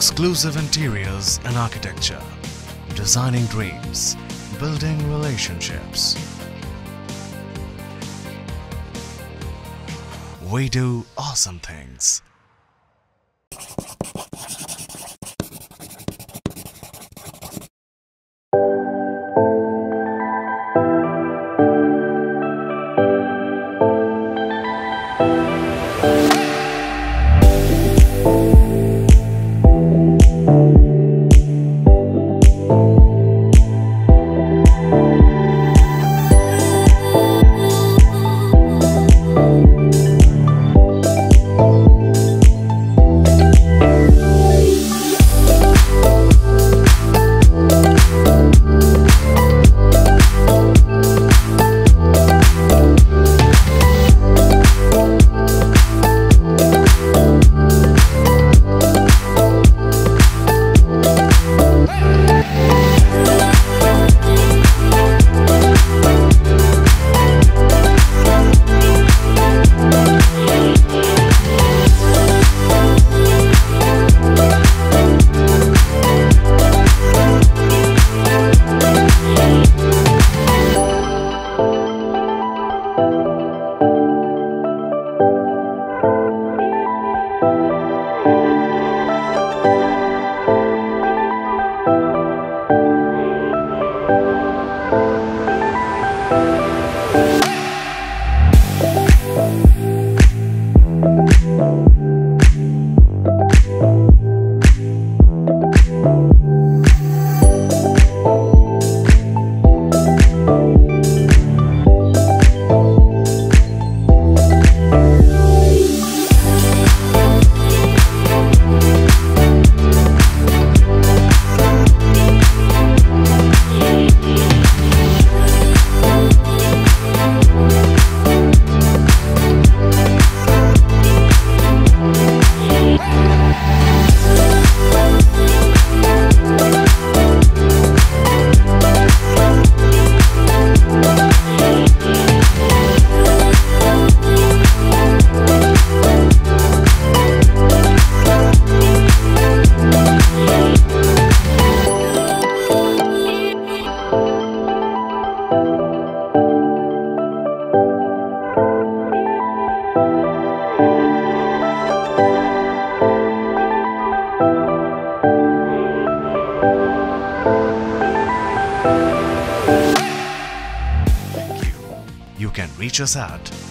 Xclusive Interiors and Architecture. Designing dreams, building relationships. We do awesome things. Thank you. You can reach us at